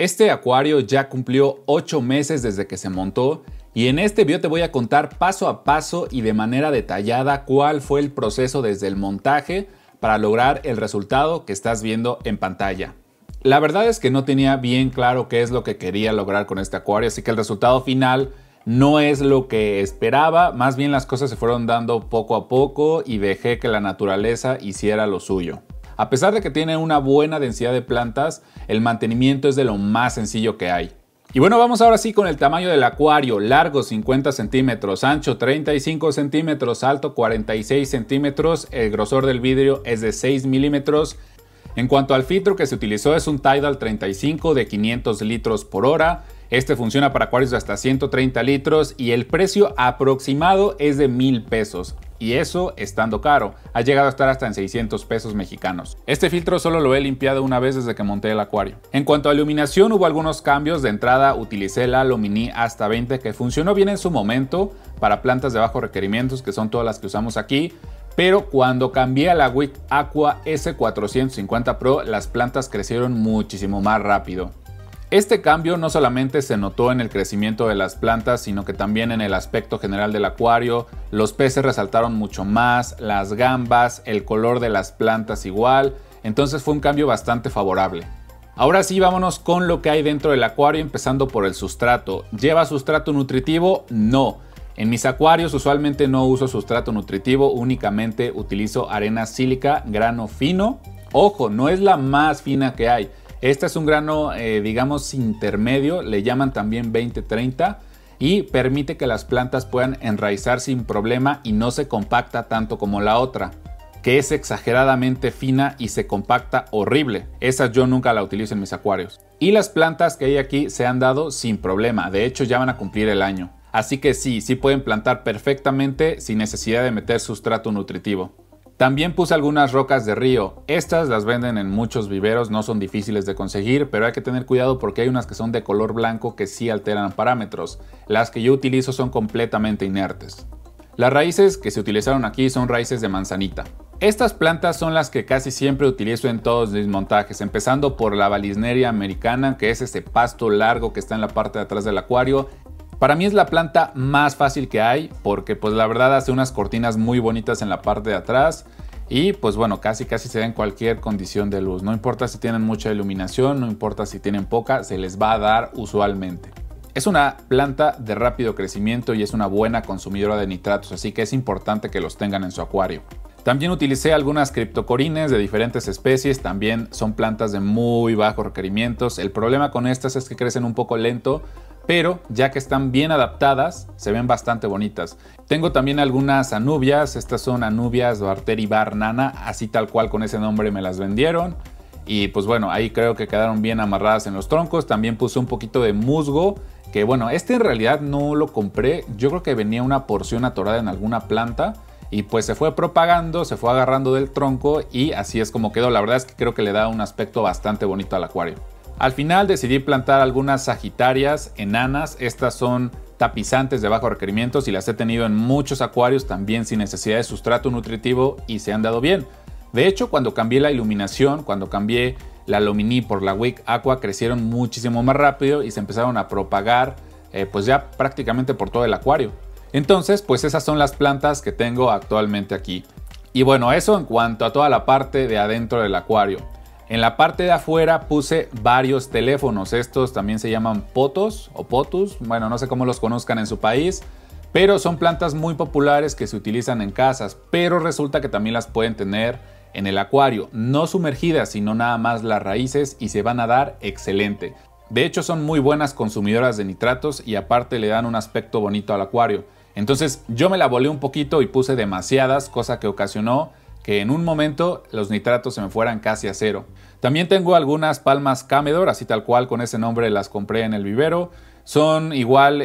Este acuario ya cumplió 8 meses desde que se montó y en este video te voy a contar paso a paso y de manera detallada cuál fue el proceso desde el montaje para lograr el resultado que estás viendo en pantalla. La verdad es que no tenía bien claro qué es lo que quería lograr con este acuario, así que el resultado final no es lo que esperaba, más bien las cosas se fueron dando poco a poco y dejé que la naturaleza hiciera lo suyo. A pesar de que tiene una buena densidad de plantas, el mantenimiento es de lo más sencillo que hay. Y bueno, vamos ahora sí con el tamaño del acuario. Largo 50 centímetros, ancho 35 centímetros, alto 46 centímetros, el grosor del vidrio es de 6 milímetros. En cuanto al filtro que se utilizó, es un Tidal 35 de 500 litros por hora. Este funciona para acuarios de hasta 130 litros y el precio aproximado es de 1,000 pesos. Y eso estando caro, ha llegado a estar hasta en 600 pesos mexicanos. Este filtro solo lo he limpiado una vez desde que monté el acuario. En cuanto a iluminación, hubo algunos cambios. De entrada utilicé la Lumini Hasta 20 que funcionó bien en su momento para plantas de bajos requerimientos, que son todas las que usamos aquí. Pero cuando cambié a la Wic Aqua S450 Pro, las plantas crecieron muchísimo más rápido. Este cambio no solamente se notó en el crecimiento de las plantas, sino que también en el aspecto general del acuario. Los peces resaltaron mucho más, las gambas, el color de las plantas igual. Entonces fue un cambio bastante favorable. Ahora sí, vámonos con lo que hay dentro del acuario, empezando por el sustrato. ¿Lleva sustrato nutritivo? No. En mis acuarios usualmente no uso sustrato nutritivo, únicamente utilizo arena sílica, grano fino. Ojo, no es la más fina que hay. Este es un grano, digamos, intermedio, le llaman también 20-30 y permite que las plantas puedan enraizar sin problema y no se compacta tanto como la otra, que es exageradamente fina y se compacta horrible. Esa yo nunca la utilizo en mis acuarios. Y las plantas que hay aquí se han dado sin problema, de hecho ya van a cumplir el año. Así que sí, sí pueden plantar perfectamente sin necesidad de meter sustrato nutritivo. También puse algunas rocas de río. Estas las venden en muchos viveros, no son difíciles de conseguir, pero hay que tener cuidado porque hay unas que son de color blanco que sí alteran parámetros. Las que yo utilizo son completamente inertes. Las raíces que se utilizaron aquí son raíces de manzanita. Estas plantas son las que casi siempre utilizo en todos mis montajes, empezando por la balisneria americana, que es este pasto largo que está en la parte de atrás del acuario. Para mí es la planta más fácil que hay porque pues la verdad hace unas cortinas muy bonitas en la parte de atrás y pues bueno, casi se da en cualquier condición de luz. No importa si tienen mucha iluminación, no importa si tienen poca, se les va a dar usualmente. Es una planta de rápido crecimiento y es una buena consumidora de nitratos, así que es importante que los tengan en su acuario. También utilicé algunas criptocorines de diferentes especies, también son plantas de muy bajos requerimientos. El problema con estas es que crecen un poco lento, pero ya que están bien adaptadas, se ven bastante bonitas. Tengo también algunas anubias, estas son anubias barteri nana, así tal cual con ese nombre me las vendieron. Y pues bueno, ahí creo que quedaron bien amarradas en los troncos. También puse un poquito de musgo, que bueno, este en realidad no lo compré. Yo creo que venía una porción atorada en alguna planta y pues se fue propagando, se fue agarrando del tronco y así es como quedó. La verdad es que creo que le da un aspecto bastante bonito al acuario. Al final decidí plantar algunas sagitarias enanas. Estas son tapizantes de bajos requerimientos y las he tenido en muchos acuarios también sin necesidad de sustrato nutritivo y se han dado bien. De hecho, cuando cambié la iluminación, cuando cambié la Lumini por la Wic Aqua, crecieron muchísimo más rápido y se empezaron a propagar pues ya prácticamente por todo el acuario. Entonces, pues esas son las plantas que tengo actualmente aquí. Y bueno, eso en cuanto a toda la parte de adentro del acuario. En la parte de afuera puse varios teléfonos, estos también se llaman potos o potus, bueno, no sé cómo los conozcan en su país, pero son plantas muy populares que se utilizan en casas, pero resulta que también las pueden tener en el acuario, no sumergidas, sino nada más las raíces y se van a dar excelente. De hecho, son muy buenas consumidoras de nitratos y aparte le dan un aspecto bonito al acuario. Entonces yo me la volé un poquito y puse demasiadas, cosa que ocasionó que en un momento los nitratos se me fueran casi a cero. También tengo algunas palmas camedor, así tal cual con ese nombre las compré en el vivero. Son igual,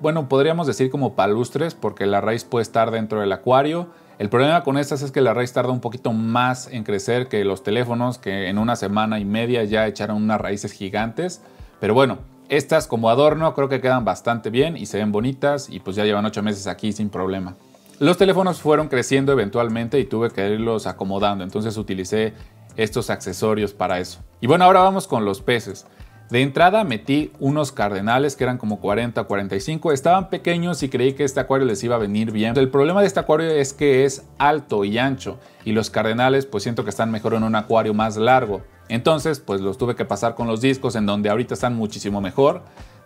bueno, podríamos decir como palustres porque la raíz puede estar dentro del acuario. El problema con estas es que la raíz tarda un poquito más en crecer que los teléfonos, que en una semana y media ya echaron unas raíces gigantes. Pero bueno, estas como adorno creo que quedan bastante bien y se ven bonitas y pues ya llevan 8 meses aquí sin problema. Los teléfonos fueron creciendo eventualmente y tuve que irlos acomodando, entonces utilicé estos accesorios para eso. Y bueno, ahora vamos con los peces. De entrada metí unos cardenales que eran como 40 o 45, estaban pequeños y creí que este acuario les iba a venir bien. El problema de este acuario es que es alto y ancho y los cardenales pues siento que están mejor en un acuario más largo. Entonces pues los tuve que pasar con los discos en donde ahorita están muchísimo mejor,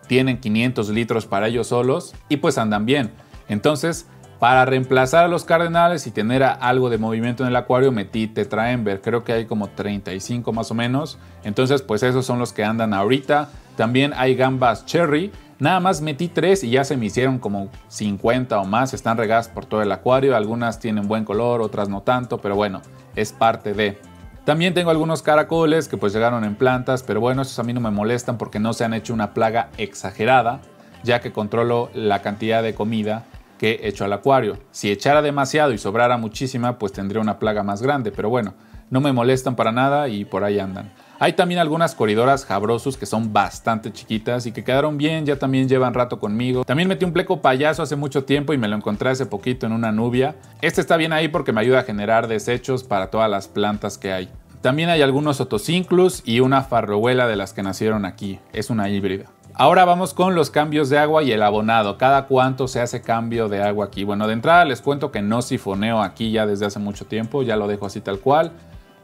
tienen 500 litros para ellos solos y pues andan bien. Entonces para reemplazar a los cardenales y tener algo de movimiento en el acuario metí tetra ember, creo que hay como 35 más o menos. Entonces pues esos son los que andan ahorita. También hay gambas cherry, nada más metí 3 y ya se me hicieron como 50 o más, están regadas por todo el acuario, algunas tienen buen color, otras no tanto, pero bueno, es parte de. También tengo algunos caracoles que pues llegaron en plantas, pero bueno, esos a mí no me molestan porque no se han hecho una plaga exagerada, ya que controlo la cantidad de comida que echo al acuario. Si echara demasiado y sobrara muchísima, pues tendría una plaga más grande, pero bueno, no me molestan para nada y por ahí andan. Hay también algunas corydoras habrosus que son bastante chiquitas y que quedaron bien, ya también llevan rato conmigo. También metí un pleco payaso hace mucho tiempo y me lo encontré hace poquito en una anubia. Este está bien ahí porque me ayuda a generar desechos para todas las plantas que hay. También hay algunos otocinclus y una farruela de las que nacieron aquí, es una híbrida. Ahora vamos con los cambios de agua y el abonado. ¿Cada cuánto se hace cambio de agua aquí? Bueno, de entrada les cuento que no sifoneo aquí ya desde hace mucho tiempo, ya lo dejo así tal cual.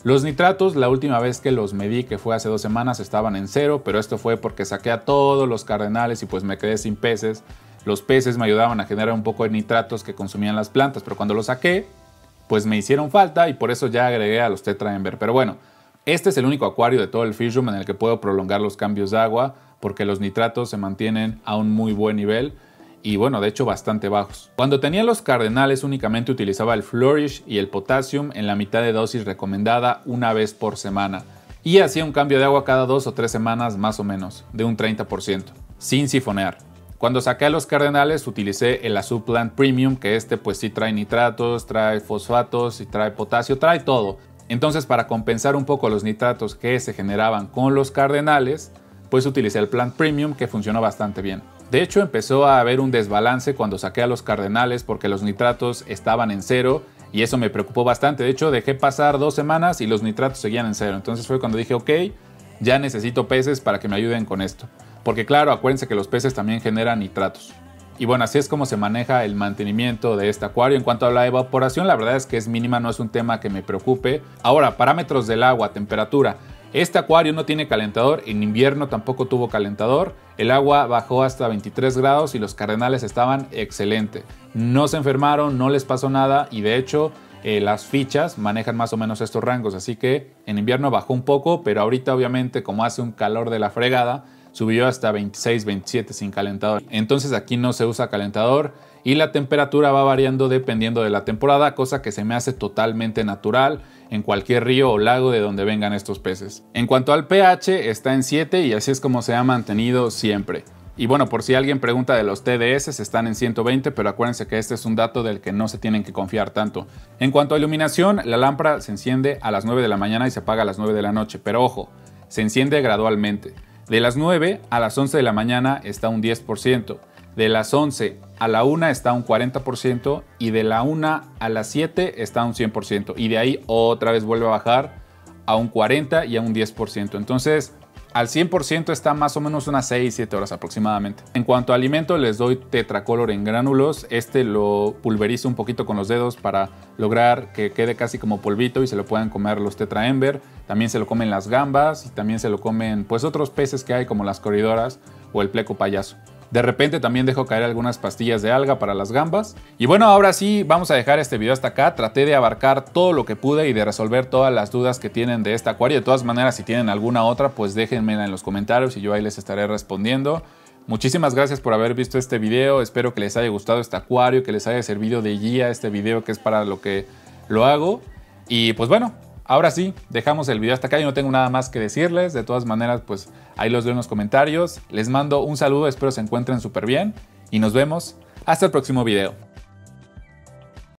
Los nitratos, la última vez que los medí, que fue hace 2 semanas, estaban en 0, pero esto fue porque saqué a todos los cardenales y pues me quedé sin peces. Los peces me ayudaban a generar un poco de nitratos que consumían las plantas, pero cuando los saqué, pues me hicieron falta y por eso ya agregué a los tetra ember. Pero bueno, este es el único acuario de todo el fish room en el que puedo prolongar los cambios de agua porque los nitratos se mantienen a un muy buen nivel. Y bueno, de hecho bastante bajos. Cuando tenía los cardenales únicamente utilizaba el Flourish y el Potassium en la mitad de dosis recomendada una vez por semana. Y hacía un cambio de agua cada 2 o 3 semanas más o menos, de un 30%, sin sifonear. Cuando saqué los cardenales utilicé el Azul Plant Premium, que este pues sí trae nitratos, trae fosfatos y trae potasio, trae todo. Entonces para compensar un poco los nitratos que se generaban con los cardenales, pues utilicé el Plant Premium que funcionó bastante bien. De hecho empezó a haber un desbalance cuando saqué a los cardenales porque los nitratos estaban en 0 y eso me preocupó bastante. De hecho dejé pasar 2 semanas y los nitratos seguían en 0. Entonces fue cuando dije, ok, ya necesito peces para que me ayuden con esto. Porque claro, acuérdense que los peces también generan nitratos. Y bueno, así es como se maneja el mantenimiento de este acuario. En cuanto a la evaporación, la verdad es que es mínima, no es un tema que me preocupe. Ahora, parámetros del agua, temperatura. Este acuario no tiene calentador, en invierno tampoco tuvo calentador, el agua bajó hasta 23 grados y los cardenales estaban excelente. No se enfermaron, no les pasó nada y de hecho las fichas manejan más o menos estos rangos, así que en invierno bajó un poco, pero ahorita obviamente como hace un calor de la fregada, subió hasta 26, 27 sin calentador. Entonces aquí no se usa calentador y la temperatura va variando dependiendo de la temporada, cosa que se me hace totalmente natural en cualquier río o lago de donde vengan estos peces. En cuanto al pH, está en 7 y así es como se ha mantenido siempre. Y bueno, por si alguien pregunta de los TDS, están en 120, pero acuérdense que este es un dato del que no se tienen que confiar tanto. En cuanto a iluminación, la lámpara se enciende a las 9 de la mañana y se apaga a las 9 de la noche, pero ojo, se enciende gradualmente. De las 9 a las 11 de la mañana está un 10%, de las 11 a la 1 está un 40% y de la 1 a las 7 está un 100% y de ahí otra vez vuelve a bajar a un 40 y a un 10%. Entonces al 100% está más o menos unas 6-7 horas aproximadamente. En cuanto a alimento les doy tetracolor en gránulos, este lo pulverizo un poquito con los dedos para lograr que quede casi como polvito y se lo puedan comer los tetra ember. También se lo comen las gambas y también se lo comen pues otros peces que hay como las corydoras o el pleco payaso. De repente también dejo caer algunas pastillas de alga para las gambas. Y bueno, ahora sí vamos a dejar este video hasta acá. Traté de abarcar todo lo que pude y de resolver todas las dudas que tienen de este acuario. De todas maneras, si tienen alguna otra, pues déjenmela en los comentarios y yo ahí les estaré respondiendo. Muchísimas gracias por haber visto este video. Espero que les haya gustado este acuario, que les haya servido de guía este video que es para lo que lo hago. Y pues bueno, ahora sí, dejamos el video hasta acá. Yo no tengo nada más que decirles. De todas maneras, pues ahí los veo en los comentarios. Les mando un saludo. Espero se encuentren súper bien. Y nos vemos hasta el próximo video.